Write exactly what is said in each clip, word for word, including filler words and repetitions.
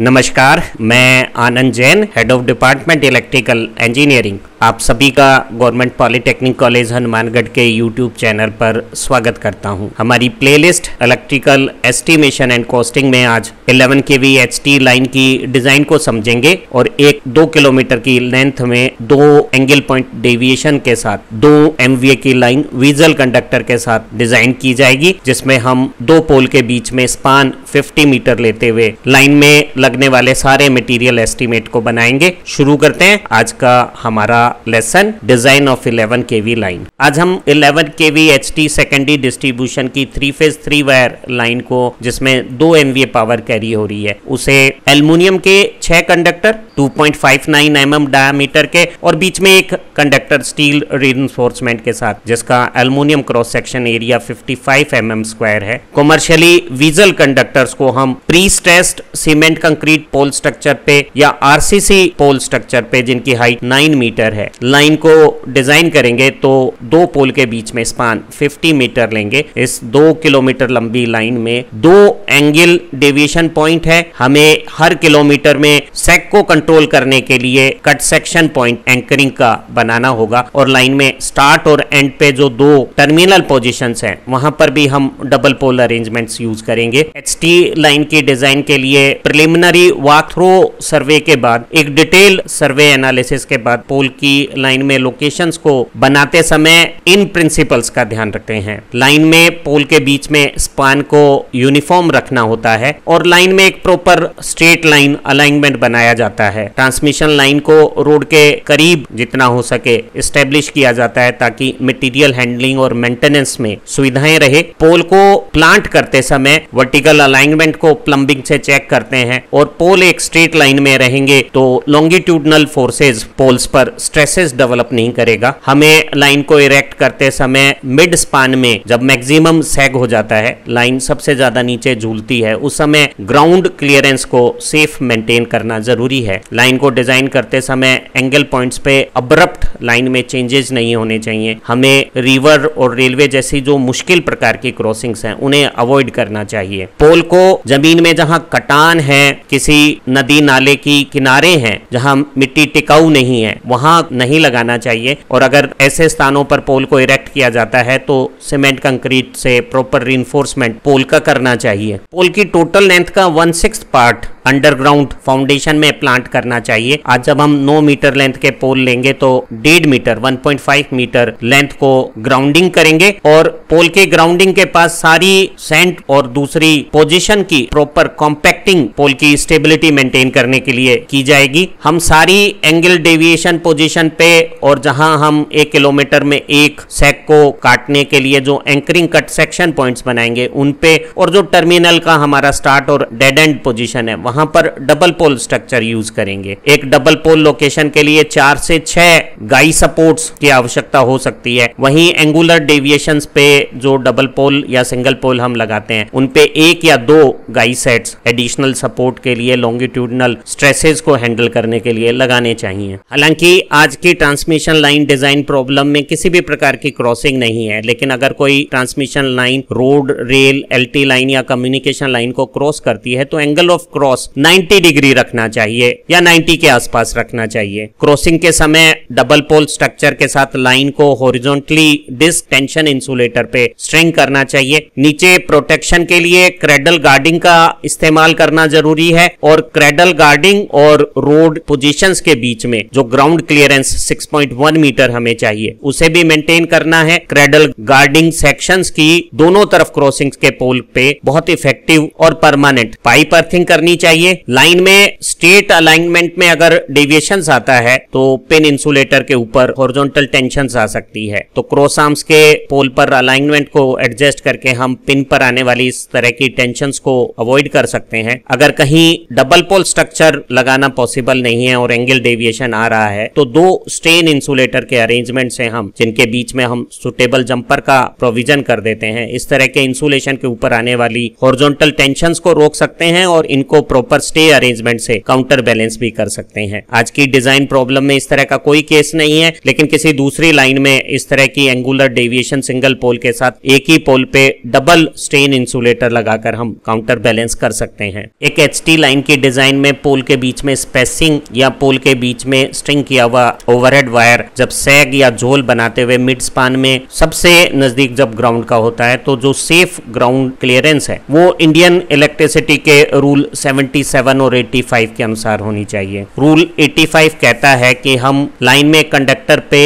नमस्कार, मैं Anand Jain, head of department electrical engineering. आप सभी का गवर्नमेंट पॉलिटेक्निक कॉलेज हनुमानगढ़ के यूट्यूब चैनल पर स्वागत करता हूं। हमारी playlist electrical estimation and costing में आज ग्यारह केवी एचटी लाइन की डिजाइन को समझेंगे और एक दो किलोमीटर की लेंथ में दो एंगल पॉइंट डेविएशन के साथ दो एमवीए की लाइन विजल कंडक्टर के साथ डिजाइन की जाएगी, जिसमें हम दो पोल के बीच में स्पान फिफ्टी मीटर लेते हुए लाइन में लगने वाले सारे मटेरियल एस्टीमेट को बनाएंगे। शुरू करते हैं आज का हमारा lesson, design of eleven KV line. आज हम eleven KV HT secondary distribution की three phase three wire line को, जिसमें दो एमवीए पावर कैरी हो रही है, उसे एल्युमिनियम के छह conductor two point five nine mm diameter के और बीच में एक कंडक्टर स्टील रिइंफोर्समेंट के साथ, जिसका एल्युमिनियम क्रॉस सेक्शन एरिया पचपन एमएम स्क्वायर है। कॉमर्शियली विजल कंडक्टर्स को हम pre stressed cement concrete pole structure पे या आरसीसी पोल स्ट्रक्चर पे, जिनकी हाइट नौ मीटर है, लाइन को डिजाइन करेंगे तो दो पोल के बीच में स्पान पचास मीटर लेंगे। इस दो किलोमीटर लंबी लाइन में दो एंगल डेविएशन पॉइंट है। हमें हर किलोमीटर में सेक को कंट्रोल करने के लिए कट सेक्शन पॉइंट एंकरिंग का बनाना होगा और लाइन में स्टार्ट और एंड पे जो दो टर्मिनल पोजीशंस हैं, वहां पर भी हम डबल पोल अरेंजमेंट्स यूज करेंगे। एचटी लाइन के डिजाइन के लिए प्रिलिमिनरी वॉक थ्रू सर्वे के बाद, एक डिटेल सर्वे एनालिसिस के बाद, पोल की लाइन में लोकेशंस को बनाते समय इन प्रिंसिपल्स का ध्यान रखते हैं। लाइन में पोल के बीच में स्पान को यूनिफॉर्म रखना होता है और लाइन में एक प्रॉपर स्ट्रेट लाइन अलाइनमेंट बनाया जाता है। ट्रांसमिशन लाइन को रोड के करीब जितना हो सके एस्टेब्लिश किया जाता है ताकि मटेरियल हैंडलिंग और मेंटेनेंस में सुविधाएं रहे। पोल को प्लांट करते समय वर्टिकल अलाइनमेंट को प्लंबिंग से चेक करते हैं और पोल एक स्ट्रेट लाइन में रहेंगे तो लॉन्गिट्यूडनल फोर्सेज पोल्स पर स्ट्रेसेस डेवलप नहीं करेगा। हमें लाइन को इरेक्ट करते समय मिड स्पान में जब मैक्सिमम सैग हो जाता है, लाइन सबसे ज्यादा नीचे झूलती है, उस समय ग्राउंड क्लियरेंस को सेफ मेंटेन करना जरूरी है। लाइन को डिजाइन करते समय एंगल पॉइंट्स पे अब्रप्ट लाइन में चेंजेस नहीं होने चाहिए। हमें रिवर और रेलवे जैसी जो मुश्किल प्रकार की क्रॉसिंग्स हैं, उन्हें अवॉइड करना चाहिए। पोल को जमीन में जहां कटान है, किसी नदी नाले की किनारे हैं, जहां मिट्टी टिकाऊ नहीं है, वहां नहीं लगाना चाहिए। और अगर ऐसे स्थानों पर पोल को इरेक्ट किया जाता है तो सीमेंट कंक्रीट से प्रॉपर रिइंफोर्समेंट पोल का करना चाहिए। पोल की टोटल लेंथ का one sixth part underground foundation में प्लांट करना चाहिए। आज जब हम नौ मीटर लेंथ के पोल लेंगे तो डेढ़ metre one point five metre length को ग्राउंडिंग करेंगे और पोल के ग्राउंडिंग के पास सारी सेंट और दूसरी पोजीशन की प्रॉपर कॉम्पैक्टिंग पोल की स्टेबिलिटी मेंटेन करने के लिए की जाएगी। हम सारी एंगल डेविएशन पोजीशन पे और जहां हम एक किलोमीटर में एक सेक को काटने के लिए जो एंकरिंग कट सेक्शन पॉइंट्स बनाएंगे उन पे, और जो टर्मिनल का हमारा स्टार्ट और डेड एंड पोजीशन है, वहां पर डबल पोल स्ट्रक्चर यूज करेंगे। एक डबल पोल लोकेशन के लिए चार से छह गाई सपोर्ट्स की आवश्यकता हो सकती है। वहीं एंगुलर डेविएशंस पे जो डबल पोल या सिंगल पोल हम लगाते हैं, उन पे एक या दो गाई सेट्स एडिशनल सपोर्ट के लिए लॉन्गिट्यूडनल स्ट्रेसेस को हैंडल करने के लिए लगाने चाहिए। हालांकि आज की ट्रांसमिशन लाइन डिजाइन प्रॉब्लम में किसी भी प्रकार की क्रॉसिंग नहीं है, लेकिन अगर कोई transmission line road, rail, LT line या कम्युनिकेशन लाइन को क्रॉस करती है तो एंगल ऑफ क्रॉस नब्बे डिग्री रखना चाहिए या नब्बे के आसपास रखना चाहिए। क्रॉसिंग के समय डबल पोल स्ट्रक्चर के साथ लाइन को हॉरिजॉन्टली डिस्क टेंशन इंसुलेटर पे स्ट्रिंग करना चाहिए। नीचे प्रोटेक्शन के लिए क्रेडल गार्डिंग का इस्तेमाल करना जरूरी है और क्रेडल गार्डिंग और रोड पोजीशंस के बीच में जो ground clearance six point one metre हमें चाहिए, उसे भी मेंटेन करना है। क्रेडल गार्डिंग सेक्शंस की दोनों तरफ क्रॉसिंग के पोल पे बहुत इफेक्टिव और परमानेंट पाइप अर्थिंग करनी चाहिए। लाइन में स्ट्रेट अलाइनमेंट में अगर डेविएशंस आता है तो पिन इंसुलेटर के ऊपर हॉरिजॉन्टल टेंशंस आ सकती है, तो क्रॉस आर्म्स के पोल पर अलाइनमेंट को एडजस्ट करके हम पिन पर आने वाली इस तरह की टेंशंस को अवॉइड कर सकते हैं। अगर कहीं डबल पोल स्ट्रक्चर लगाना पॉसिबल नहीं है और एंगल डेविएशन आ रहा है तो दो स्ट्रेन इंसुलेटर के अरेंजमेंट्स हैं हम, जिनके बीच में हम सुटेबल जंपर का प्रोविजन कर देते हैं। इस तरह के इंसुलेशन के ऊपर आने वाली हॉरिजॉन्टल टेंशंस को रोक सकते हैं और इनको प्रॉपर स्टे अरेंजमेंट से काउंटर बैलेंस भी कर सकते हैं। आज की डिजाइन प्रॉब्लम में इस तरह का कोई केस नहीं है, लेकिन किसी दूसरी लाइन में इस तरह की एंगुलर डेविएशन सिंगल पोल के साथ एक ही पोल पे डबल स्ट्रेन इंसुलेटर लगाकर हम काउंटर बैलेंस कर सकते हैं। एक एचटी लाइन की डिजाइन में पोल के बीच में स्पेसिंग या पोल के बीच में स्ट्रिंग किया हुआ ओवरहेड वायर जब सैग या झोल बनाते हुए मिड स्पान में सबसे नजदीक जब ग्राउंड का होता है, तो जो सेफ ग्राउंड क्लियरेंस है वो इंडियन इलेक्ट्रिसिटी के रूल सतहत्तर और पचासी के अनुसार होनी चाहिए। रूल पचासी कहता है कि हम लाइन में कंडक्टर पे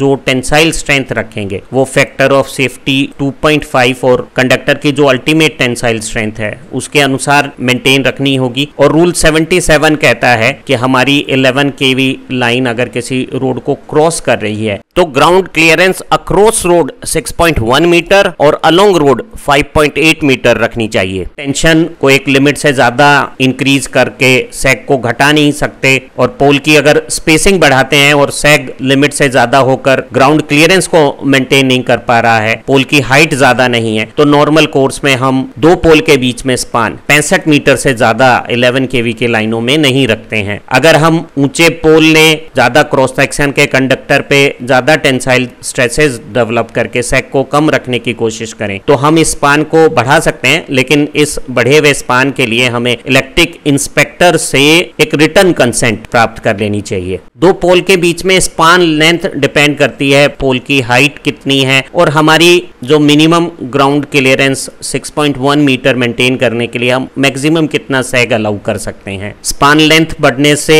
जो टेंसाइल स्ट्रेंथ रखेंगे वो फैक्टर ऑफ सेफ्टी दो पॉइंट पाँच और कंडक्टर की जो अल्टीमेट टेंसाइल स्ट्रेंथ है उसके अनुसार मेंटेन रखनी होगी। और रूल सतहत्तर कहता है कि हमारी ग्यारह केवी लाइन अगर किसी रोड को क्रॉस कर रही है तो ग्राउंड क्लियरेंस अक्रॉस रोड छह पॉइंट एक मीटर और अलोंग रोड पाँच पॉइंट आठ मीटर रखनी चाहिए। टेंशन को एक लिमिट से ज्यादा इंक्रीज करके सैग को घटा नहीं सकते, और पोल की अगर स्पेसिंग बढ़ाते हैं और सैग लिमिट से ज्यादा होकर ग्राउंड क्लियरेंस को मेंटेन नहीं कर पा रहा है, पोल की हाइट ज्यादा नहीं है, तो नॉर्मल कोर्स में हम दो पोल के बीच में स्पान पैंसठ मीटर से ज्यादा ग्यारह केवी के लाइनों में नहीं रखते हैं। अगर हम ऊंचे पोल ने ज्यादा क्रॉस सेक्शन के कंडक्टर पे ज्यादा टेंसाइल स्ट्रेसेस डेवलप करके सैग को कम रखने की कोशिश करें तो हम इस स्पान को बढ़ा सकते हैं, लेकिन इस बढ़े हुए स्पान के लिए हमें इलेक्ट्रिक इंस्पेक्टर से एक रिटर्न कंसेंट प्राप्त कर लेनी चाहिए। दो पोल के बीच में स्पान लेंथ डिपेंड करती है पोल की हाइट कितनी है, और हमारी जो मिनिमम ग्राउंड क्लियरेंस छह पॉइंट एक मीटर मेंटेन करने के लिए हम मैक्सिमम कितना सैग अलाउ कर सकते हैं। स्पान लेंथ बढ़ने से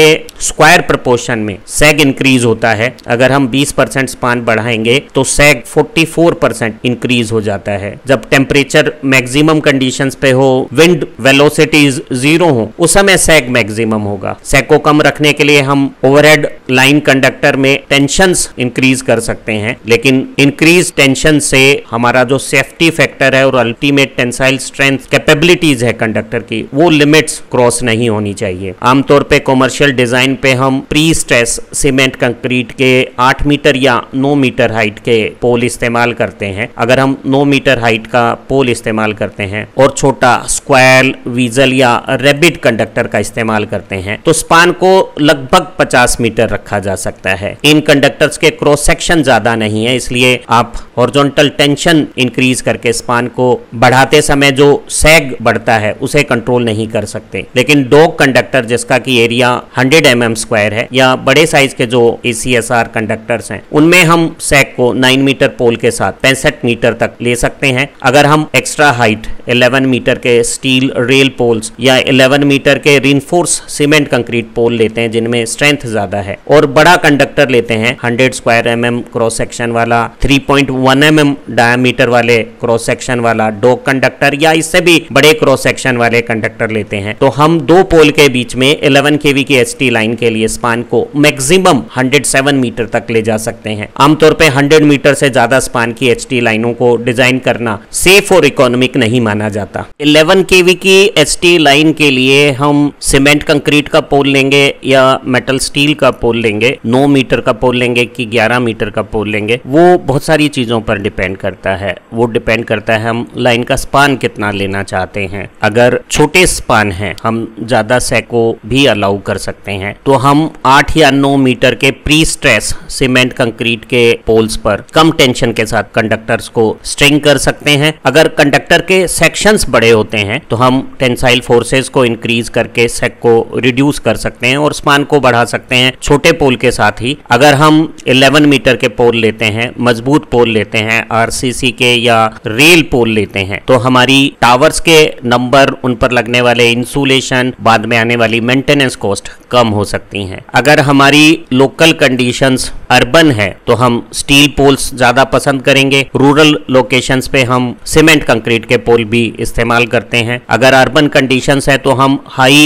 स्क्वायर प्रोपोर्शन में सैग इंक्रीज होता है। अगर हम बीस परसेंट स्पान बढ़ाएंगे तो सैग चौवालीस परसेंट इंक्रीज हो जाता है। जब टेम्परेचर मैक्सिमम कंडीशंस पे हो, विंड वेलोसिटीज जीरो हो, उस समय सैग मैक्सिमम होगा। सैग को कम रखने के लिए हम ओवरहेड लाइन कंडक्टर में टेंशंस इंक्रीज कर सकते हैं, लेकिन इंक्रीज टेंशन से हमारा जो सेफ्टी फैक्टर है और अल्टीमेट टेंसाइल स्ट्रेंथ कैपेबिलिटीज है कंडक्टर की, वो लिमिट्स क्रॉस नहीं होनी चाहिए। आमतौर पे कॉमर्शियल डिजाइन पे हम प्री स्ट्रेस सीमेंट कंक्रीट के आठ मीटर या नौ मीटर हाइट के पोल इस्तेमाल करते हैं। अगर हम नौ मीटर हाइट का पोल इस्तेमाल करते हैं और छोटा स्क्वायर, वीजल या रैबिट कंडक्टर का इस्तेमाल करते हैं तो स्पान को लगभग पचास मीटर रखा जा सकता है। इन कंडक्टर्स के क्रॉस सेक्शन ज्यादा नहीं है, इसलिए आप हॉरिजॉन्टल टेंशन इंक्रीज करके स्पान को बढ़ाते समय जो सैग बढ़ता है उसे कंट्रोल नहीं कर सकते। लेकिन डॉग कंडक्टर जिसका कि एरिया सौ एम एम स्क्वायर है, या बड़े साइज के जो A C S R conductors हैं, उनमें हम सैग को नौ मीटर पोल के साथ पैंसठ मीटर तक ले सकते हैं। अगर हम एक्स्ट्रा हाइट ग्यारह मीटर के स्टील रेल पोल्स या ग्यारह मीटर के रिइंफोर्स सीमेंट कंक्रीट पोल लेते हैं जिनमें स्ट्रेंथ ज्यादा है, और बड़ा कंडक्टर लेते हैं सौ square M M cross section वाला, तीन पॉइंट एक एम एम डायमीटर वाले क्रॉस सेक्शन वाला डॉग कंडक्टर या इससे भी बड़े क्रॉस सेक्शन वाले कंडक्टर लेते हैं, तो हम दो पोल के बीच में ग्यारह केवी की एचटी लाइन के लिए स्पान को मैक्सिमम एक सौ सात मीटर तक ले जा सकते हैं। आमतौर पे सौ मीटर से ज्यादा स्पान की एचटी लाइनों को डिजाइन करना सेफ और इकोनॉमिक नहीं माना जाता। ग्यारह केवी की एचटी लाइन के लिए हम सीमेंट कंक्रीट का पोल लेंगे या मेटल स्टील का पोल लेंगे, नौ मीटर का पोल लेंगे कि ग्यारह मीटर का पोल लेंगे, वो बहुत सारी चीजों पर डिपेंड करता है। वो डिपेंड करता है हम लाइन का स्पान कितना लेना चाहते हैं। अगर छोटे स्पान है, हम ज्यादा सैग को भी अलाउ कर सकते हैं, तो हम आठ या नौ मीटर के प्री स्ट्रेस सीमेंट कंक्रीट के पोल्स पर कम टेंशन के साथ कंडक्टर्स को स्ट्रिंग कर सकते हैं। अगर कंडक्टर के सेक्शंस बड़े होते हैं तो हम टेंसाइल फोर्सेस को इंक्रीज करके सैग को रिड्यूस कर सकते हैं और स्पान को बढ़ा सकते हैं छोटे पोल के साथ ही। अगर हम ग्यारह मीटर के पोल लेते हैं, मजबूत पोल लेते हैं, आर सी सी के या रेल पोल लेते हैं, तो हमारी टावर्स के नंबर, उन पर लगने वाले इंसुलेशन, बाद में आने वाली मेंटेनेंस कॉस्ट कम हो सकती हैं। अगर हमारी लोकल कंडीशंस अर्बन है है तो हम स्टील पोल्स ज्यादा पसंद करेंगे। रूरल लोकेशंस पे हम सीमेंट कंक्रीट के पोल भी इस्तेमाल करते हैं। अगर अर्बन कंडीशंस है तो हम हाई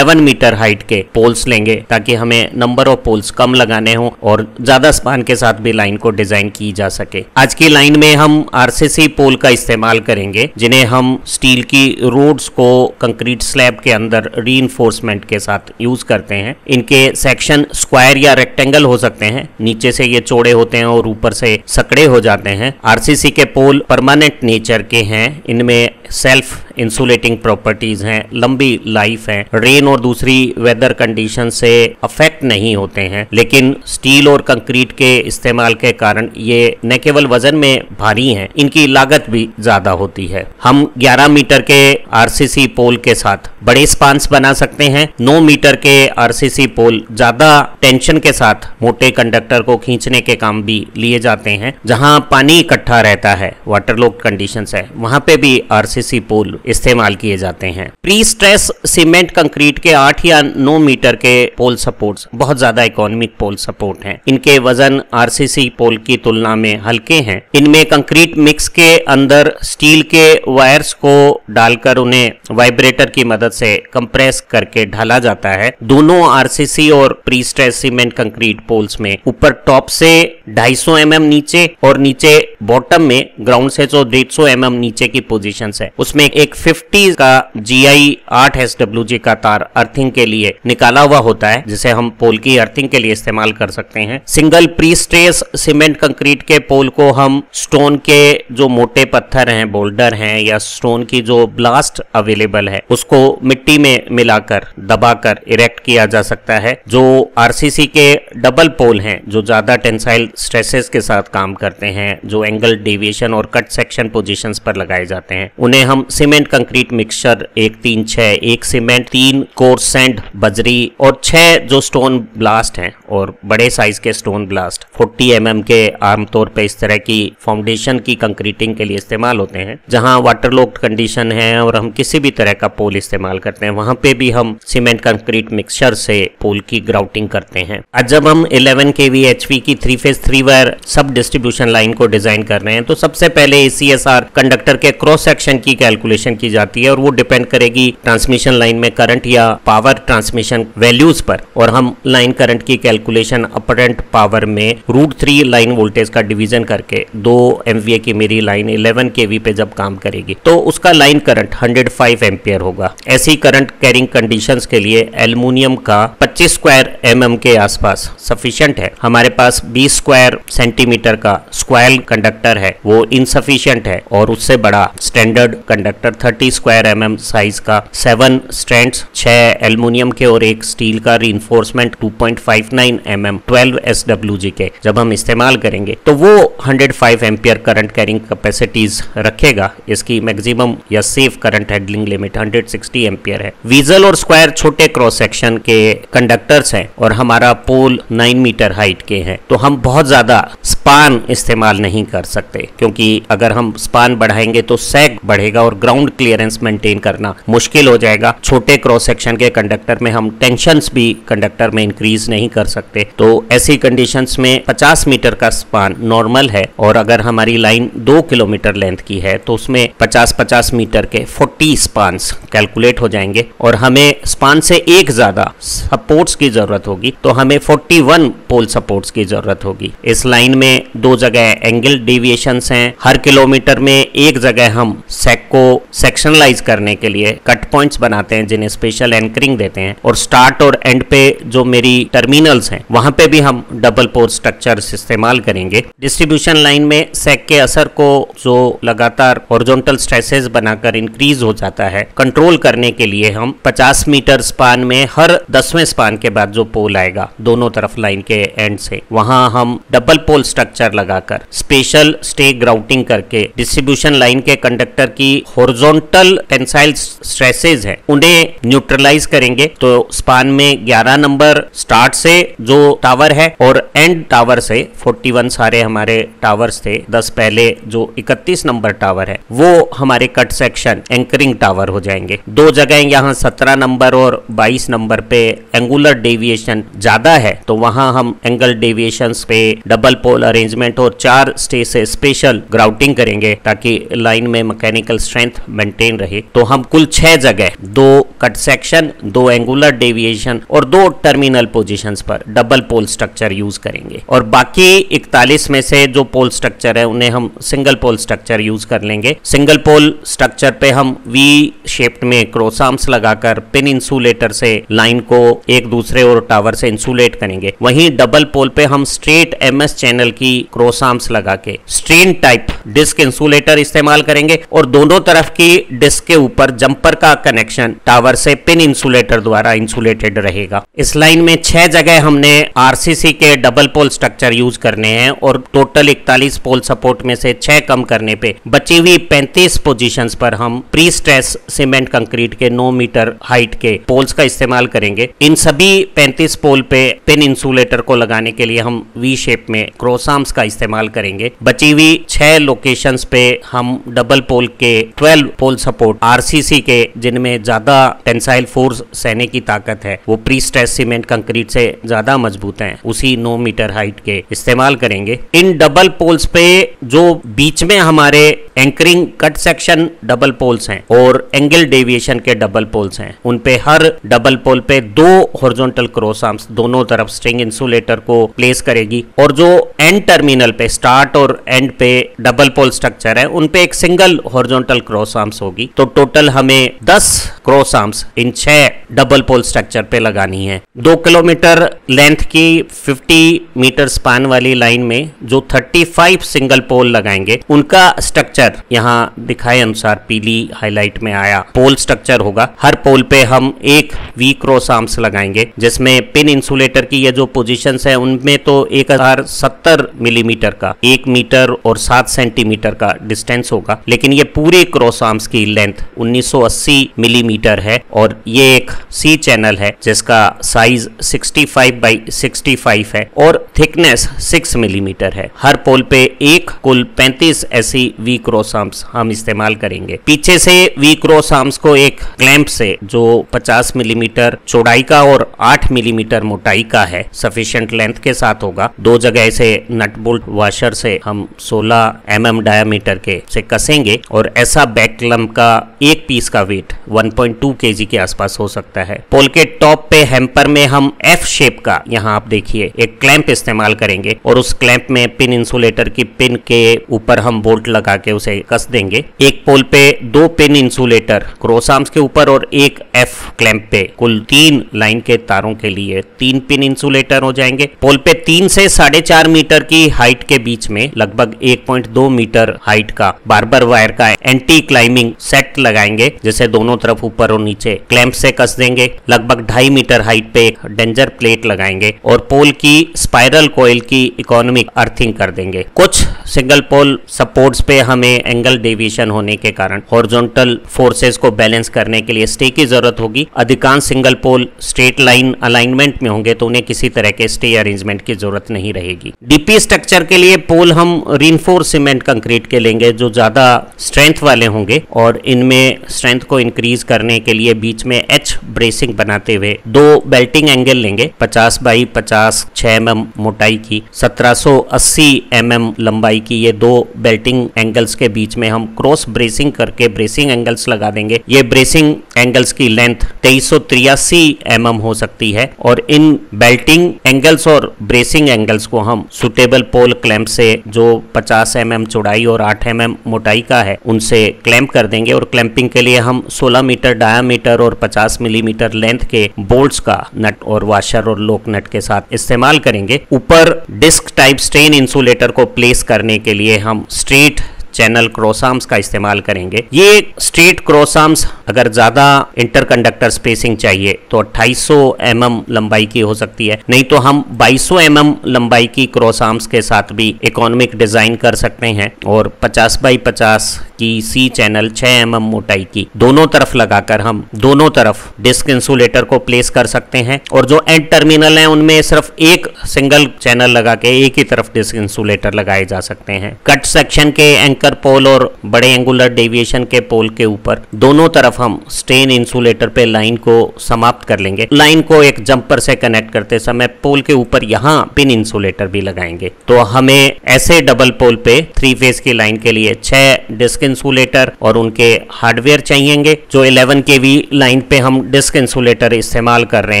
ग्यारह मीटर हाइट के पोल्स लेंगे ताकि हमें नंबर ऑफ पोल्स कम लगाने हो और ज्यादा स्पान के साथ भी लाइन को डिजाइन की जा सके। आज की लाइन में हम आरसीसी पोल का इस्तेमाल करेंगे जिन्हें हम स्टील की रोड्स को कंक्रीट स्लैब के अंदर रीइंफोर्समेंट के साथ यूज करते हैं। इनके सेक्शन स्क्वायर या रेक्टेंगल हो सकते हैं, नीचे से ये चौड़े होते हैं और ऊपर से सकड़े हो जाते हैं। आरसीसी के पोल परमानेंट नेचर के हैं, इनमें सेल्फ इंसुलेटिंग प्रॉपर्टीज हैं, लंबी लाइफ है, रेन और दूसरी वेदर कंडीशन से अफेक्ट नहीं होते हैं। लेकिन स्टील और कंक्रीट के इस्तेमाल के कारण ये न केवल वजन में भारी हैं, इनकी लागत भी ज्यादा होती है। हम ग्यारह मीटर के आरसीसी पोल के साथ बड़े स्पान्स बना सकते हैं। नौ मीटर के आरसीसी पोल ज्यादा टेंशन के साथ मोटे कंडक्टर को खींचने के काम भी लिए जाते हैं। जहाँ पानी इकट्ठा रहता है, वाटरलॉक कंडीशन है, वहाँ पे भी आरसीसी पोल इस्तेमाल किए जाते हैं। प्री स्ट्रेस सीमेंट कंक्रीट के आठ या नौ मीटर के पोल सपोर्ट्स बहुत ज्यादा इकोनॉमिक पोल सपोर्ट हैं। इनके वजन आरसीसी पोल की तुलना में हल्के हैं। इनमें कंक्रीट मिक्स के अंदर स्टील के वायर्स को डालकर उन्हें वाइब्रेटर की मदद से कंप्रेस करके ढाला जाता है। दोनों आरसीसी और pre stress cement concrete poles में ऊपर टॉप से ढाई सौ एम एम नीचे और नीचे बॉटम में ग्राउंड से जो डेढ़ सौ एम एम नीचे की पोजिशन है उसमें एक पचास का जी आई आठ एस डब्ल्यू जी का तार अर्थिंग के लिए निकाला हुआ होता है जिसे हम पोल की अर्थिंग के लिए इस्तेमाल कर सकते हैं। Single pre stress cement concrete के पोल को हम स्टोन के जो मोटे पत्थर हैं, बोल्डर हैं, या स्टोन की जो ब्लास्ट अवेलेबल है उसको मिट्टी में मिलाकर दबाकर इरेक्ट किया जा सकता है। जो आरसीसी के डबल पोल हैं जो ज्यादा टेंसाइल स्ट्रेसेस के साथ काम करते हैं, जो एंगल डेविएशन और कट सेक्शन पोजिशन पर लगाए जाते हैं, उन्हें हम सीमेंट कंक्रीट मिक्सचर एक तीन छह एक सीमेंट, तीन कोर्स सैंड बजरी और छह जो स्टोन ब्लास्ट हैं और बड़े साइज के स्टोन ब्लास्ट चालीस एम एम के आमतौर पे इस तरह की फाउंडेशन की कंक्रीटिंग के लिए इस्तेमाल होते हैं। जहां वाटरलॉक्ड कंडीशन है और हम किसी भी तरह का पोल इस्तेमाल करते हैं वहां पे भी हम सीमेंट कंक्रीट मिक्सचर से पोल की ग्राउटिंग करते हैं। आज जब हम ग्यारह केवी एचपी की three phase three wire sub distribution line को डिजाइन कर रहे हैं तो सबसे पहले A C S R conductor के क्रॉस सेक्शन की कैलकुलेशन की जाती है और वो डिपेंड करेगी ट्रांसमिशन लाइन में करंट या पावर ट्रांसमिशन वैल्यूज पर। और हम लाइन करंट की कैलकुलेशन अपरेंट पावर में रूट थ्री लाइन वोल्टेज का डिवीजन करके दो एमवीए की मेरी लाइन ग्यारह केवी पे जब काम करेगी तो उसका लाइन करंट एक सौ पाँच एम्पियर होगा। ऐसी करंट कैरिंग कंडीशंस के लिए एल्युमिनियम का पच्चीस स्क्वायर एम एम के आसपास सफिशिएंट है। हमारे पास बीस स्क्वायर सेंटीमीटर का स्क्वायर कंडक्टर है, वो इनसफिशिएंट है और उससे बड़ा स्टैंडर्ड कंडक्टर तीस स्क्वायर एम एम साइज का सेवन स्ट्रैंड्स, छह एल्युमिनियम के और एक स्टील का रीइंफोर्समेंट दो पॉइंट पाँच नौ एम एम बारह एस डब्ल्यू जी के जब हम इस्तेमाल करेंगे तो वो एक सौ पाँच एम्पियर करंट कैरिंग कैपेसिटीज रखेगा। इसकी मैक्सिमम या सेफ करंट हैंडलिंग लिमिट एक सौ साठ एम्पियर है। विजल और स्क्वायर छोटे क्रॉस सेक्शन के कंडक्टर्स हैं और हमारा पोल नौ मीटर हाइट के हैं तो हम बहुत ज्यादा स्पान इस्तेमाल नहीं कर सकते क्योंकि अगर हम स्पान बढ़ाएंगे तो सैग बढ़ेगा और ग्राउंड क्लियरेंस मेंटेन करना मुश्किल हो जाएगा। छोटे क्रॉस सेक्शन के कंडक्टर में हम टेंशंस भी कंडक्टर में इंक्रीज नहीं कर सकते तो ऐसी कंडीशंस में पचास मीटर का स्पान नॉर्मल है और अगर हमारी लाइन दो किलोमीटर लेंथ की है तो उसमें पचास पचास मीटर के चालीस स्पान्स कैलकुलेट हो जाएंगे और हमें स्पान से एक ज्यादा सपोर्ट्स की जरूरत होगी तो हमें इकतालीस पोल सपोर्ट्स की जरूरत होगी। इस लाइन में दो जगह एंगल डेविएशंस हैं, हर किलोमीटर में एक जगह हम सेक को सेक्शनलाइज करने के लिए कट पॉइंट्स बनाते हैं जिन्हें स्पेशल एंकरिंग देते हैं और स्टार्ट और एंड पे जो मेरी टर्मिनल्स हैं वहां पे भी हम डबल पोल स्ट्रक्चर्स इस्तेमाल करेंगे। डिस्ट्रीब्यूशन लाइन में सेक के असर को जो लगातार हॉरिजॉन्टल स्ट्रेसेस बनाकर इंक्रीज हो जाता है कंट्रोल करने के लिए हम पचास मीटर स्पान में हर दसवें स्पान के बाद जो पोल आएगा दोनों तरफ लाइन के एंड से वहां हम डबल पोल स्ट्रक्चर स्ट्रक्चर लगाकर स्पेशल स्टेग राउटिंग करके डिस्ट्रीब्यूशन लाइन के कंडक्टर की हॉरिजॉन्टल टेंसाइल स्ट्रेसेस हैं उन्हें न्यूट्रलाइज करेंगे। तो स्पान में ग्यारह नंबर स्टार्ट से जो टावर है और एंड टावर से इकतालीस सारे हमारे टावर्स थे, दस पहले जो इकतीस नंबर टावर है वो हमारे कट सेक्शन एंकरिंग टावर हो जाएंगे। दो जगह यहाँ सत्रह नंबर और बाईस नंबर पे एंगुलर डेविएशन ज्यादा है तो वहाँ हम एंगल डेविएशंस पे डबल पोल अरेंजमेंट और चार स्टे से स्पेशल ग्राउटिंग करेंगे ताकि लाइन में मैकेनिकल स्ट्रेंथ मेंटेन रहे। तो हम कुल छह जगह, दो कट सेक्शन, दो एंगुलर डेविएशन और दो टर्मिनल पोजीशंस पर डबल पोल स्ट्रक्चर यूज करेंगे और बाकी इकतालीस में से जो पोल स्ट्रक्चर है उन्हें हम सिंगल पोल स्ट्रक्चर यूज कर लेंगे। सिंगल पोल स्ट्रक्चर पे हम वी शेप्ड में क्रॉस आर्म्स लगाकर पिन इंसुलेटर से लाइन को एक दूसरे और टावर से इंसुलेट करेंगे। वहीं डबल पोल पे हम स्ट्रेट एमएस चैनल की क्रॉस आर्म्स लगा के स्ट्रेन टाइप डिस्क इंसुलेटर इस्तेमाल करेंगे और दोनों तरफ की डिस्क के ऊपर जंपर का कनेक्शन टावर से पिन इंसुलेटर द्वारा इंसुलेटेड रहेगा। इस लाइन में छह जगह हमने आरसीसी के डबल पोल स्ट्रक्चर यूज करने हैं और टोटल इकतालीस पोल सपोर्ट में से छह कम करने पे बची हुई पैंतीस पोजीशंस पर हम प्री स्ट्रेस सीमेंट कंक्रीट के नौ मीटर हाइट के पोल्स का इस्तेमाल करेंगे। इन सभी पैंतीस पोल पे पिन इंसुलेटर को लगाने के लिए हम वी शेप में क्रॉस आर्म्स का इस्तेमाल करेंगे। बची हुई छह लोकेशंस पे हम डबल पोल के बारह पोल सपोर्ट आरसीसी के जिनमें ज्यादा टेंसाइल फोर्स सहने की ताकत है, वो प्री स्ट्रेस सीमेंट कंक्रीट से ज्यादा मजबूत है, उसी नौ मीटर हाइट के इस्तेमाल करेंगे। इन डबल पोल्स पे जो बीच में हमारे anchoring cut section double poles हैं और एंगल डेविएशन के डबल पोल्स हैं उन पे हर डबल पोल पे दो हॉरिजॉन्टल क्रॉस आर्म्स दोनों तरफ स्ट्रिंग इंसुलेटर को प्लेस करेगी और जो एंड टर्मिनल पे स्टार्ट और एंड पे डबल पोल स्ट्रक्चर है उन पे एक सिंगल हॉरिजॉन्टल क्रॉस आर्म्स होगी। तो टोटल हमें दस क्रॉस आर्म्स इन छह डबल पोल स्ट्रक्चर पे लगानी है। दो किलोमीटर लेंथ की पचास मीटर स्पान वाली लाइन में जो पैंतीस सिंगल पोल लगाएंगे उनका स्ट्रक्चर यहाँ दिखाए अनुसार पीली हाईलाइट में आया पोल स्ट्रक्चर होगा। हर पोल पे हम एक वी क्रॉस आर्म्स लगाएंगे जिसमें पिन इंसुलेटर की ये जो पोजीशंस है उनमें तो एक हज़ार सत्तर मिलीमीटर का एक मीटर और सात सेंटीमीटर का डिस्टेंस होगा, लेकिन ये पूरे क्रॉस आर्म्स की लेंथ उन्नीस सौ अस्सी मिलीमीटर है और ये एक सी चैनल है जिसका साइज पैंसठ बाई पैंसठ है और थिकनेस छह मिलीमीटर है। हर पोल पे एक कुल पैंतीस ऐसी वी क्रॉस आर्म्स हम इस्तेमाल करेंगे। पीछे से वी क्रॉस आर्म्स को एक क्लैंप से जो पचास मिलीमीटर चौड़ाई का और आठ मिलीमीटर मोटाई का है सफिशिएंट लेंथ के साथ होगा। दो जगह से नट बोल्ट वाशर से हम सोलह एमएम डायमीटर के से कसेंगे और ऐसा बैक क्लैंप का एक पीस का वेट एक पॉइंट दो केजी के आसपास हो सकता है। पोल के टॉप पे हेम्पर में हम एफ शेप का, यहाँ आप देखिए, एक क्लैंप इस्तेमाल करेंगे और उस क्लैंप में पिन इंसुलेटर की पिन के ऊपर हम बोल्ट लगा के उसे कस देंगे। एक पोल पे दो पिन इंसुलेटर क्रॉस आर्म्स के ऊपर और एक एफ क्लैंप पे कुल तीन लाइन के तारों के लिए तीन पिन इंसुलेटर हो जाएंगे। पोल पे तीन से साढ़े चार मीटर की हाइट के बीच में लगभग एक पॉइंट दो मीटर हाइट का बार्बर वायर का एंटी क्लाइंबिंग सेट लगाएंगे जिसे दोनों तरफ ऊपर और नीचे क्लैंप से कस देंगे। लगभग ढाई मीटर हाइट पे एक डेंजर प्लेट लगाएंगे और पोल की स्पाइरल कॉइल की इकोनॉमिक अर्थिंग कर देंगे। कुछ सिंगल पोल सपोर्ट्स पे हम में एंगल डेविएशन होने के कारण हॉरिजॉन्टल फोर्सेस को बैलेंस करने के लिए स्टे की जरूरत होगी। अधिकांश single pole straight line alignment में होंगे तो उन्हें किसी तरह के स्टे अरेंजमेंट की जरूरत नहीं रहेगी। डीपी स्ट्रक्चर के लिए पोल हम रिइंफोर्स सीमेंट कंक्रीट के लेंगे जो ज्यादा स्ट्रेंथ वाले होंगे और इनमें स्ट्रेंथ को इंक्रीज करने के लिए बीच में एच ब्रेसिंग बनाते हुए दो बेल्टिंग एंगल लेंगे पचास बाई पचास छह एमएम मोटाई की सत्रह सौ अस्सी एमएम लंबाई की। ये दो बेल्टिंग एंगल के बीच में हम क्रॉस ब्रेसिंग करके ब्रेसिंग एंगल्स लगा देंगे। ये ब्रेसिंग एंगल्स की लेंथ तेईस सौ तिरासी एमएम हो सकती है और इन बेल्टिंग एंगल्स और ब्रेसिंग एंगल्स को हम सुटेबल पोल क्लैंप से जो पचास एमएम चौड़ाई और आठ एमएम मोटाई का है उनसे क्लैंप कर देंगे और क्लैंपिंग के लिए हम सोलह मीटर डायामीटर और पचास मिलीमीटर लेंथ के बोल्ट्स का नट और वाशर और लोक नट के साथ इस्तेमाल करेंगे। ऊपर डिस्क टाइप स्ट्रेन इंसुलेटर को प्लेस करने के लिए हम स्ट्रेट चैनल क्रॉस आर्म्स का इस्तेमाल करेंगे। ये स्ट्रेट क्रॉस आर्म्स अगर ज़्यादा इंटरकंडक्टर स्पेसिंग चाहिए तो अट्ठाईस सौ एम एम लंबाई की हो सकती है, नहीं तो हम बाईस सौ एम एम लंबाई की क्रॉस आर्म्स के साथ भी इकोनॉमिक डिज़ाइन कर सकते हैं और पचास बाई पचास की सी चैनल छह एम एम मोटाई की दोनों तरफ लगाकर हम दोनों तरफ डिस्क इंसुलेटर को प्लेस कर सकते हैं और जो एंड टर्मिनल हैं उनमें सिर्फ एक सिंगल चैनल लगा के एक ही तरफ डिस्क इंसुलेटर लगाए जा सकते हैं। कट सेक्शन के एंकर पोल और बड़े एंगुलर डेविएशन के पोल के ऊपर दोनों तरफ हम स्ट्रेन इंसुलेटर पे लाइन को समाप्त कर लेंगे। लाइन को एक जंपर से कनेक्ट करते समय पोल के ऊपर यहाँ पिन इंसुलेटर भी लगाएंगे तो हमें ऐसे डबल पोल पे थ्री फेज की लाइन के लिए छह डिस्क इंसुलेटर और उनके हार्डवेयर चाहिएंगे। जो ग्यारह केवी लाइन पे हम डिस्क इंसुलेटर इस्तेमाल कर रहे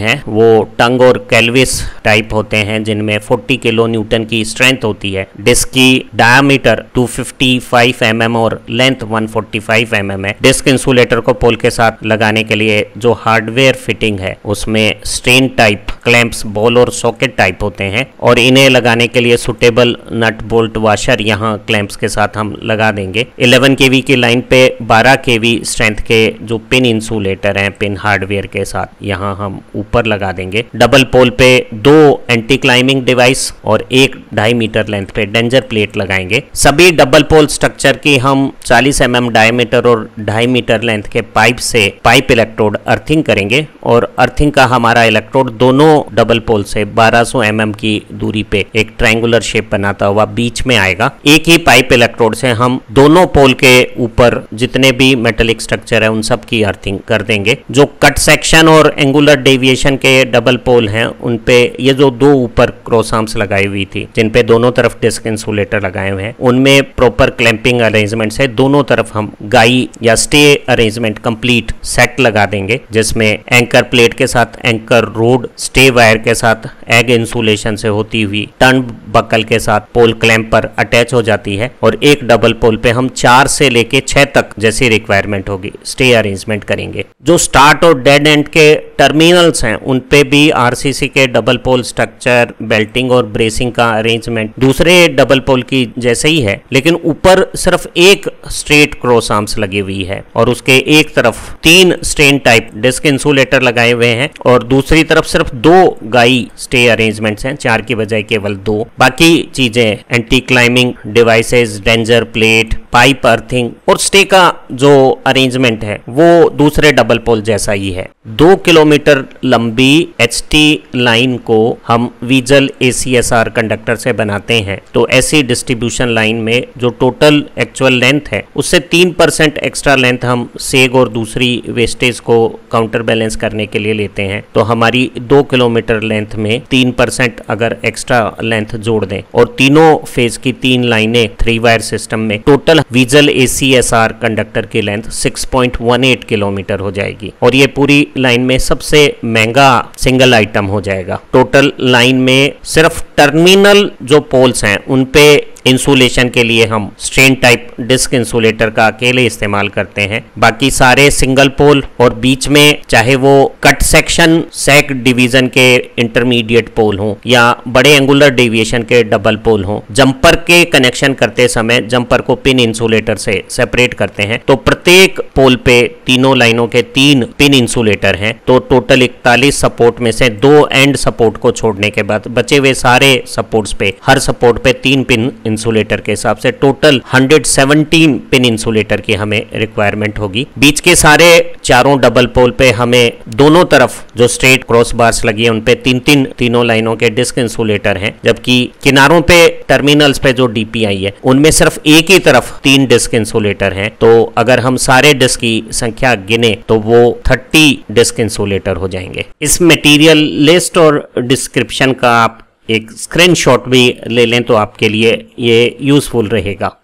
हैं वो टंग और कैल्विस टाइप होते हैं जिनमें चालीस किलो न्यूटन की स्ट्रेंथ होती है। डिस्क की डायमीटर दो सौ पचपन एम एम और लेंथ एक सौ पैंतालीस एम एम है। डिस्क इंसुलेटर को पोल के साथ लगाने के लिए जो हार्डवेयर फिटिंग है उसमें स्ट्रेन टाइप क्लैंप्स बॉल और सॉकेट टाइप होते हैं और इन्हें लगाने के लिए सुटेबल नट बोल्ट वाशर यहाँ क्लैंप्स के साथ हम लगा देंगे। ग्यारह केवी की लाइन पे बारह केवी स्ट्रेंथ के जो पिन इंसुलेटर हैं पिन हार्डवेयर के साथ यहाँ हम ऊपर लगा देंगे। डबल पोल पे दो एंटी क्लाइंबिंग डिवाइस और एक ढाई मीटर लेंथ पे डेंजर प्लेट लगाएंगे। सभी डबल पोल स्ट्रक्चर की हम चालीस एम एम डायमीटर और ढाई मीटर लेंथ के पाइप से पाइप इलेक्ट्रोड अर्थिंग करेंगे और अर्थिंग का हमारा इलेक्ट्रोड दोनों डबल पोल से बारह सौ एम एम की दूरी पे एक ट्रायंगुलर शेप बनाता हुआ बीच में आएगा। एक ही पाइप इलेक्ट्रोड से हम दोनों पोल के ऊपर जितने भी मेटलिक स्ट्रक्चर है उन सब की अर्थिंग कर देंगे। जो कट सेक्शन और एंगुलर डेविएशन के डबल पोल हैं उनपे ये जो दो ऊपर क्रॉस आर्म्स लगाई हुई थी जिनपे दोनों तरफ डिस्क इंसुलेटर लगाए हुए हैं उनमें प्रॉपर क्लैंपिंग अरेंजमेंट से दोनों तरफ हम गाई या स्टे अरेंजमेंट कंप्लीट सेट लगा देंगे जिसमें एंकर प्लेट के साथ एंकर रोड स्टे वायर के साथ एग इंसुलेशन से होती हुई टर्न बकल के साथ पोल क्लैंप पर अटैच हो जाती है और एक डबल पोल पे हम चार से लेके छह तक जैसी रिक्वायरमेंट होगी स्टे अरेंजमेंट करेंगे। जो स्टार्ट और डेड एंड के टर्मिनल्स हैं उनपे भी आरसीसी के डबल पोल स्ट्रक्चर बेल्टिंग और ब्रेसिंग का अरेंजमेंट दूसरे डबल पोल की जैसे ही है लेकिन ऊपर सिर्फ एक स्ट्रेट क्रॉस आर्म्स लगी हुई है और उसके एक तरफ तीन स्ट्रेन टाइप डिस्क इंसुलेटर लगाए हुए हैं और दूसरी तरफ सिर्फ दो गाई स्टे अरेंजमेंट्स हैं, चार की बजाय केवल दो। बाकी चीजें anti climbing devices danger plate pipe earthing और स्टे का जो अरेंजमेंट है वो दूसरे डबल पोल जैसा ही है। दो किलोमीटर लंबी एच टी लाइन को हम weasel A C S R conductor से बनाते हैं तो ऐसी डिस्ट्रीब्यूशन लाइन में जो टोटल एक्चुअल लेंथ है उससे तीन परसेंट एक्स्ट्रा लेंथ हम सेग और दूसरी वेस्टेज को काउंटर बैलेंस करने के लिए लेते हैं तो हमारी दो किलोमीटर लेंथ में तीन परसेंट अगर एक्स्ट्रा लेंथ जोड़ दें और तीनों फेज की तीन लाइनें थ्री वायर सिस्टम में total weasel A C S R conductor की लेंथ छह पॉइंट एक आठ किलोमीटर हो जाएगी और ये पूरी लाइन में सबसे महंगा सिंगल आइटम हो जाएगा। टोटल लाइन में सिर्फ टर्मिनल जो पोल्स हैं उनपे इंसुलेशन के लिए हम स्ट्रेन टाइप डिस्क इंसुलेटर का अकेले इस्तेमाल करते हैं। बाकी सारे सिंगल पोल और बीच में चाहे वो कट सेक्शन सैक डिवीजन के इंटरमीडिएट पोल हो या बड़े एंगुलर डेविएशन के डबल पोल हो जंपर के कनेक्शन करते समय जंपर को पिन इंसुलेटर से सेपरेट करते हैं तो प्रत्येक पोल पे तीनों लाइनों के तीन पिन इंसुलेटर हैं तो टोटल इकतालीस सपोर्ट में से दो एंड सपोर्ट को छोड़ने के बाद बचे हुए सारे सपोर्ट्स पे हर सपोर्ट पे तीन पिन इंसुलेटर के हिसाब से टोटल एक सौ सत्रह पिन इंसुलेटर की हमें रिक्वायरमेंट होगी। बीच के सारे चारों डबल पोल पे हमें दोनों तरफ जो स्ट्रेट क्रॉस बार्स लगी है उनपे तीन तीन तीनों लाइनों के डिस्क इंसुलेटर हैं जबकि किनारों पे टर्मिनल्स पे जो डी पी आई है उनमें सिर्फ एक ही तरफ तीन डिस्क इंसुलेटर हैं तो अगर हम सारे डिस्क की संख्या गिने तो वो तीस डिस्क इंसुलेटर हो जाएंगे। इस मटेरियल लिस्ट और डिस्क्रिप्शन का आप एक स्क्रीनशॉट भी ले लें तो आपके लिए ये यूजफुल रहेगा।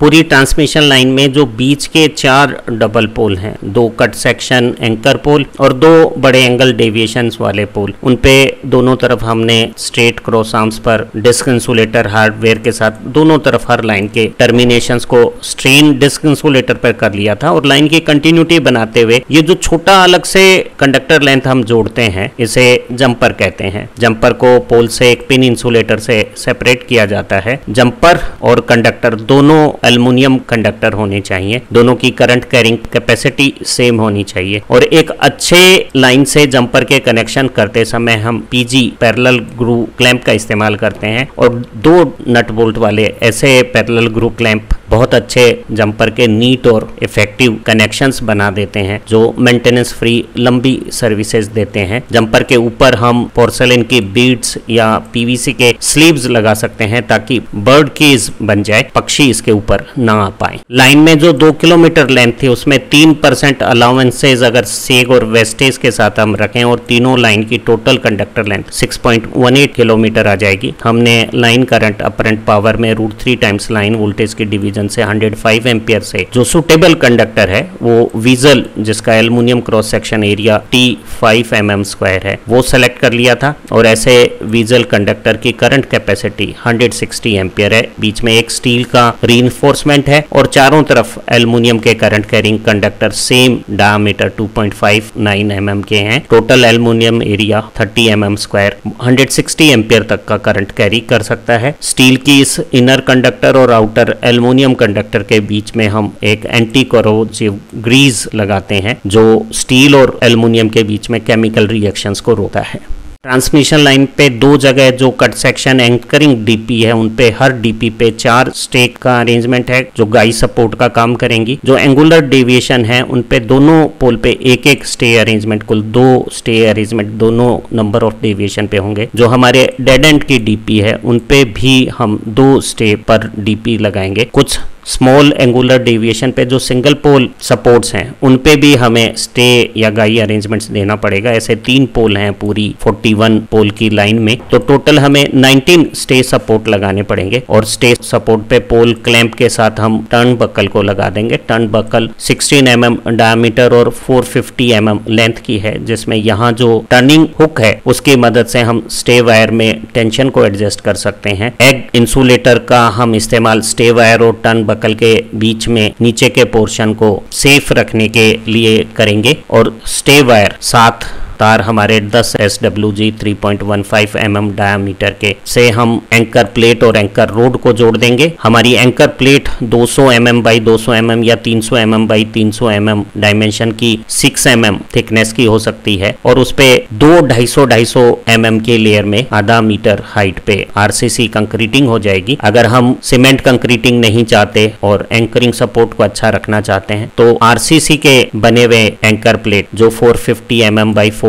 पूरी ट्रांसमिशन लाइन में जो बीच के चार डबल पोल हैं दो कट सेक्शन एंकर पोल और दो बड़े एंगल डेविएशंस वाले पोल उनपे दोनों तरफ हमने स्ट्रेट क्रॉस आर्म्स पर डिस्क इंसुलेटर हार्डवेयर के साथ दोनों तरफ हर लाइन के टर्मिनेशंस को स्ट्रेन डिस्क इंसुलेटर पर कर लिया था और लाइन की कंटिन्यूटी बनाते हुए ये जो छोटा अलग से कंडक्टर लेंथ हम जोड़ते हैं इसे जंपर कहते हैं। जंपर को पोल से एक पिन इंसुलेटर से सेपरेट किया जाता है। जंपर और कंडक्टर दोनों एल्युमिनियम कंडक्टर होने चाहिए, दोनों की करंट कैरिंग कैपेसिटी सेम होनी चाहिए। और एक अच्छे लाइन से जंपर के कनेक्शन करते समय हम पीजी पैरेलल ग्रू क्लैंप का इस्तेमाल करते हैं और दो नट बोल्ट वाले ऐसे पैरेलल ग्रू क्लैंप बहुत अच्छे जंपर के नीट और इफेक्टिव कनेक्शंस बना देते हैं जो मेंटेनेंस फ्री लंबी सर्विसेज देते हैं। जंपर के ऊपर हम पोर्सलिन के बीड्स या पीवीसी के स्लीव्स लगा सकते हैं ताकि बर्ड केज बन जाए, पक्षी इसके ऊपर ना आ पाए। लाइन में जो दो किलोमीटर लेंथ थी उसमें तीन परसेंट अलाउंसेज अगर सेग और वेस्टेज के साथ हम रखें और तीनों लाइन की total conductor length six point one eight kilometre आ जाएगी। हमने लाइन करंट अपरेंट पावर में root three times line voltage की डिविजन से एक सौ पाँच एम्पियर से जो सुटेबल कंडक्टर है वो विजल जिसका aluminium cross section area T five mm square है वो सेलेक्ट कर लिया था। और ऐसे विजल कंडक्टर की करंट कैपेसिटी एक सौ साठ एम्पियर है, बीच में एक स्टील का रीइंफोर्समेंट है और चारों तरफ एल्युमिनियम के current carrying conductor same diameter दो पॉइंट पाँच नौ mm के हैं। टोटल एल्युमिनियम एरिया तीस mm स्क्वायर एक सौ साठ एम्पियर तक का करंट कैरी कर सकता है। स्टील की इस इनर कंडक्टर और आउटर एल्युमिनियम कंडक्टर के बीच में हम एक एंटी कोरोसिव ग्रीस लगाते हैं जो स्टील और एल्युमिनियम के बीच में केमिकल रिएक्शंस को रोकता है। ट्रांसमिशन लाइन पे दो जगह जो कट सेक्शन एंकरिंग डीपी है उन पे हर डीपी पे चार स्टेक का अरेंजमेंट है जो गाइड सपोर्ट का काम करेंगी। जो एंगुलर डेविएशन है उन पे दोनों पोल पे एक एक स्टे अरेंजमेंट, कुल दो स्टे अरेंजमेंट दोनों नंबर ऑफ डेविएशन पे होंगे। जो हमारे डेड एंड की डीपी है उन पे भी हम दो स्टे पर डीपी लगाएंगे। कुछ स्मॉल एंगुलर डेविएशन पे जो सिंगल पोल सपोर्ट्स हैं उन पे भी हमें स्टे या गाई अरेंजमेंट्स देना पड़ेगा। ऐसे तीन पोल हैं पूरी इकतालीस पोल की लाइन में, तो टोटल हमें उन्नीस स्टे सपोर्ट लगाने पड़ेंगे। और स्टे सपोर्ट पे पोल क्लैंप के साथ हम टर्न बकल को लगा देंगे। टर्न बकल सोलह एमएम डायमीटर और चार सौ पचास एमएम लेंथ की है जिसमें यहाँ जो टर्निंग हुक है उसकी मदद से हम स्टे वायर में टेंशन को एडजस्ट कर सकते हैं। एग इंसुलेटर का हम इस्तेमाल स्टे वायर और टर्न बकल के बीच में नीचे के पोर्शन को सेफ रखने के लिए करेंगे। और स्टे वायर साथ तार हमारे दस एस डब्ल्यू जी तीन पॉइंट एक पाँच mm डायमीटर के से हम एंकर प्लेट और एंकर रोड को जोड़ देंगे। हमारी एंकर प्लेट दो सौ mm बाई दो सौ mm या तीन सौ mm बाई तीन सौ mm डायमेंशन की छह mm थिकनेस की हो सकती है और उसपे दो ढाई सौ ढाई सौ mm के लेयर में आधा मीटर हाइट पे आरसीसी कंक्रीटिंग हो जाएगी। अगर हम सीमेंट कंक्रीटिंग नहीं चाहते और एंकरिंग सपोर्ट को अच्छा रखना चाहते हैं तो आरसीसी के बने हुए एंकर प्लेट जो चार सौ पचास mm बाई चार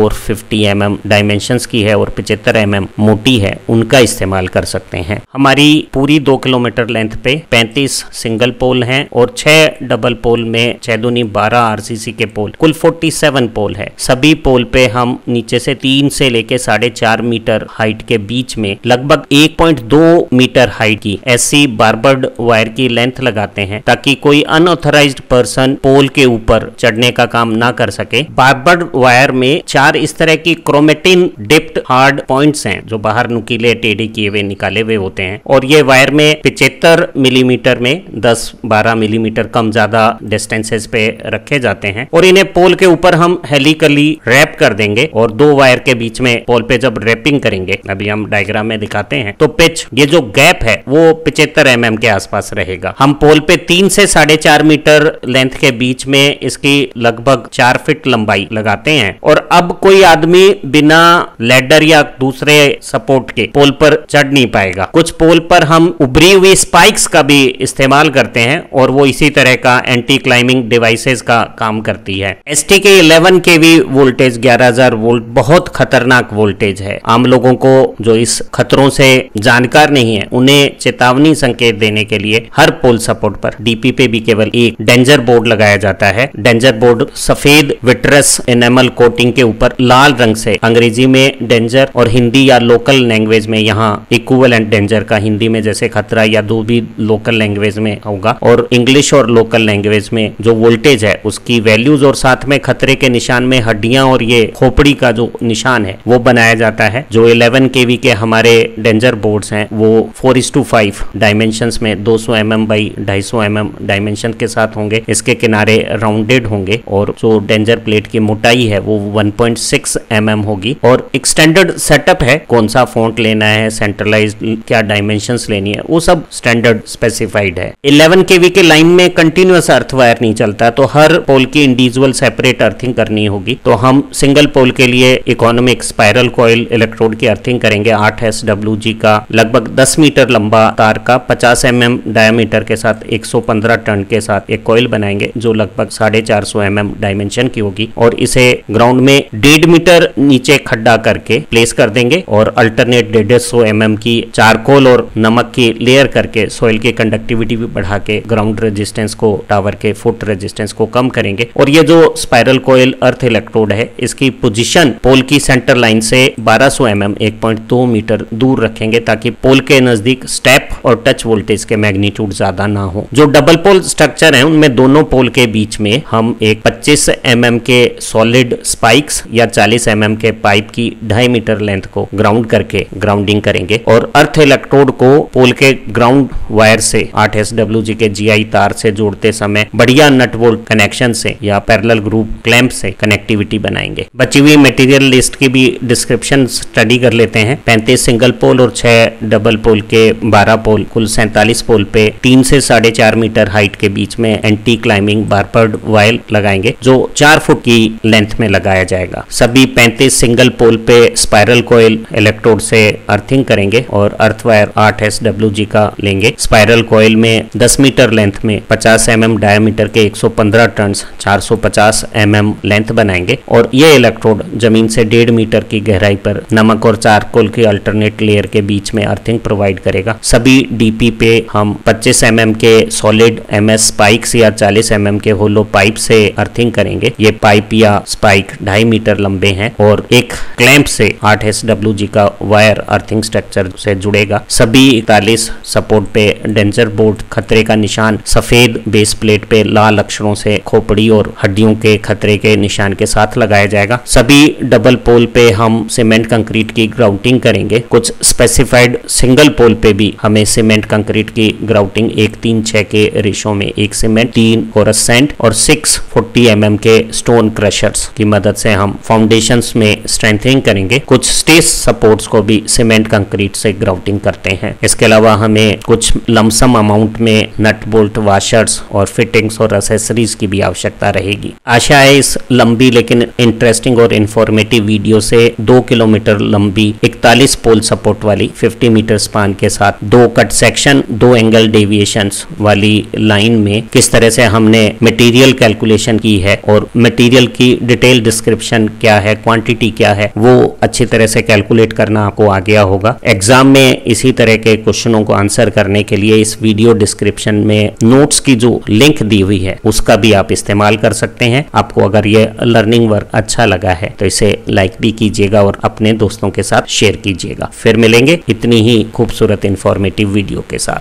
सौ पचास mm डायमेंशंस की है और पचहत्तर mm मोटी है उनका इस्तेमाल कर सकते हैं। हमारी पूरी दो किलोमीटर लेंथ पे पैंतीस सिंगल पोल हैं और छह डबल पोल में छह दूनी बारह आरसीसी के पोल, कुल सैंतालीस पोल है। सभी पोल पे हम नीचे से तीन से लेके साढ़े चार मीटर हाइट के बीच में लगभग एक पॉइंट दो मीटर हाइट की ऐसी बारबर्ड वायर की लेंथ लगाते हैं ताकि कोई अनऑथराइज्ड पर्सन पोल के ऊपर चढ़ने का काम ना कर सके। बारबर्ड वायर में चार इस तरह की क्रोमेटिन डिप्ड हार्ड पॉइंट्स हैं जो बाहर नुकीले टेढ़े किए हुए निकाले हुए होते हैं और ये वायर में पचहत्तर मिलीमीटर में दस बारह मिलीमीटर कम ज्यादा डिस्टेंसेस पे रखे जाते हैं और इन्हें पोल के ऊपर हम हेलिकली रैप कर देंगे। और दो वायर के बीच में पोल पे जब रैपिंग करेंगे, अभी हम डायग्राम में दिखाते हैं, तो पिच ये जो गैप है वो पचहत्तर एम एम के आसपास रहेगा। हम पोल पे तीन से साढ़े चार मीटर लेंथ के बीच में इसकी लगभग चार फीट लंबाई लगाते हैं। और अब कोई आदमी बिना लैडर या दूसरे सपोर्ट के पोल पर चढ़ नहीं पाएगा। कुछ पोल पर हम उभरी हुई स्पाइक्स का भी इस्तेमाल करते हैं और वो इसी तरह का एंटी क्लाइंबिंग डिवाइसेस का काम करती है। एसटी के ग्यारह केवी वोल्टेज ग्यारह हज़ार वोल्ट बहुत खतरनाक वोल्टेज है। आम लोगों को जो इस खतरों से जानकार नहीं है उन्हें चेतावनी संकेत देने के लिए हर पोल सपोर्ट पर डीपी पे भी केवल एक डेंजर बोर्ड लगाया जाता है। डेंजर बोर्ड सफेद विट्रस एनामल कोटिंग के ऊपर लाल रंग से अंग्रेजी में डेंजर और हिंदी या लोकल लैंग्वेज में यहाँ इक्विवेलेंट डेंजर का हिंदी में जैसे खतरा या दो भी लोकल लैंग्वेज में होगा और इंग्लिश और लोकल लैंग्वेज में जो वोल्टेज है उसकी वैल्यूज और साथ में खतरे के निशान में हड्डियां और ये खोपड़ी का जो निशान है वो बनाया जाता है। जो ग्यारह केवी के हमारे डेंजर बोर्ड्स हैं वो फोर इस टू फाइव डायमेंशंस में दो सौ एम एम बाई ढाई सौ एम एम डायमेंशन के साथ होंगे। इसके किनारे राउंडेड होंगे और जो डेंजर प्लेट की मोटाई है वो one point one point six M M होगी। और एक स्टैंडर्ड सेटअप है, कौन सा फॉन्ट लेना है, सेंट्रलाइज्ड क्या डायमेंशंस लेनी है, वो सब स्टैंडर्ड स्पेसिफाइड है। इलेवन केवी के लाइन में कंटिन्यूअस अर्थ वायर नहीं चलता, तो हर पोल की इंडिविजुअल सेपरेट अर्थिंग करनी होगी। तो हम सिंगल पोल के लिए इकोनॉमिक स्पाइरल कॉइल इलेक्ट्रोड की अर्थिंग करेंगे। आठ एस डब्ल्यू जी का लगभग दस मीटर लंबा तार का पचास एम एम डायमीटर के साथ एक सौ पंद्रह टन के साथ एक कॉइल बनाएंगे, जो लगभग साढ़े चार सौ एम एम डायमेंशन की होगी। और इसे ग्राउंड में डेढ़ मीटर नीचे खड्डा करके प्लेस कर देंगे और अल्टरनेट डेढ़ सौ एम एम की चारकोल और नमक की लेयर करके सॉइल की कंडक्टिविटी भी बढ़ा के ग्राउंड रेजिस्टेंस को, टावर के फुट रेजिस्टेंस को कम करेंगे। और ये जो स्पाइरल कोयल अर्थ इलेक्ट्रोड है, इसकी पोजीशन पोल की सेंटर लाइन से बारह सौ एम एम एक पॉइंट दो मीटर दूर रखेंगे, ताकि पोल के नजदीक स्टेप और टच वोल्टेज के मैग्नीट्यूड ज्यादा ना हो। जो डबल पोल स्ट्रक्चर है, उनमें दोनों पोल के बीच में हम एक पच्चीस एम एम के सॉलिड स्पाइक्स या चालीस एम एम के पाइप की ढाई मीटर लेंथ को ग्राउंड करके ग्राउंडिंग करेंगे। और अर्थ इलेक्ट्रोड को पोल के ग्राउंड वायर से आठ एस डब्ल्यू जी के जी आई तार से जोड़ते समय बढ़िया नट बोल्ट कनेक्शन से या पैरेलल ग्रूव क्लैंप से कनेक्टिविटी बनाएंगे। बची हुई मटेरियल लिस्ट की भी डिस्क्रिप्शन स्टडी कर लेते हैं। पैंतीस सिंगल पोल और छह डबल पोल के बारह पोल, कुल सैंतालीस पोल पे तीन से साढ़े चार मीटर हाइट के बीच में एंटी क्लाइंबिंग बार्पर्ड वायर लगाएंगे, जो चार फुट की लेंथ में लगाया जाएगा। सभी पैंतीस सिंगल पोल पे स्पाइरल कोयल इलेक्ट्रोड से अर्थिंग करेंगे और अर्थ वायर आठ एस डब्ल्यू जी का लेंगे। स्पाइरल कोयल में दस मीटर लेंथ में पचास एम एम डायमीटर के एक सौ पंद्रह टन चार सौ पचास एम एम लेंथ बनाएंगे। और ये इलेक्ट्रोड जमीन से डेढ़ मीटर की गहराई पर नमक और चारकोल की अल्टरनेट लेयर के बीच में अर्थिंग प्रोवाइड करेगा। सभी डीपी पे हम पच्चीस एम एम के सॉलिड एमएस स्पाइक्स या चालीस एम एम के होलो पाइप से अर्थिंग करेंगे। ये पाइप या स्पाइक ढाई मीटर लंबे हैं और एक क्लैंप से आठ एस डब्ल्यू जी का वायर अर्थिंग स्ट्रक्चर से जुड़ेगा। सभी इकतालीस सपोर्ट पे डेंजर बोर्ड, खतरे का निशान, सफेद बेस प्लेट पे लाल अक्षरों से खोपड़ी और हड्डियों के खतरे के निशान के साथ लगाया जाएगा। सभी डबल पोल पे हम सीमेंट कंक्रीट की ग्राउटिंग करेंगे। कुछ स्पेसिफाइड सिंगल पोल पे भी हमें सीमेंट कंक्रीट की ग्राउटिंग एक तीन छह के रेशो में एक सीमेंट, तीन कोरस सैंड और सिक्स फोर्टी एम एम के स्टोन क्रशर्स की मदद से हम फाउंडेशंस में स्ट्रेंथनिंग करेंगे। कुछ स्टेज सपोर्ट्स को भी सीमेंट कंक्रीट से ग्राउटिंग करते हैं। इसके अलावा हमें कुछ लमसम अमाउंट में नट बोल्ट, वाशर्स और फिटिंग्स और एसेसरीज की भी आवश्यकता रहेगी। आशा है इस लंबी लेकिन इंटरेस्टिंग और इन्फॉर्मेटिव वीडियो से दो किलोमीटर लंबी इकतालीस पोल सपोर्ट वाली पचास मीटर स्पान के साथ दो कट सेक्शन, दो एंगल डेविएशंस वाली लाइन में किस तरह से हमने मटेरियल कैलकुलेशन की है और मटेरियल की डिटेल डिस्क्रिप्शन क्या है, क्वांटिटी क्या है, वो अच्छी तरह से कैलकुलेट करना आपको आ गया होगा। एग्जाम में इसी तरह के क्वेश्चनों को आंसर करने के लिए इस वीडियो डिस्क्रिप्शन में नोट्स की जो लिंक दी हुई है, उसका भी आप इस्तेमाल कर सकते हैं। आपको अगर ये लर्निंग वर्क अच्छा लगा है तो इसे लाइक भी कीजिएगा और अपने दोस्तों के साथ शेयर कीजिएगा। फिर मिलेंगे इतनी ही खूबसूरत इंफॉर्मेटिव वीडियो के साथ।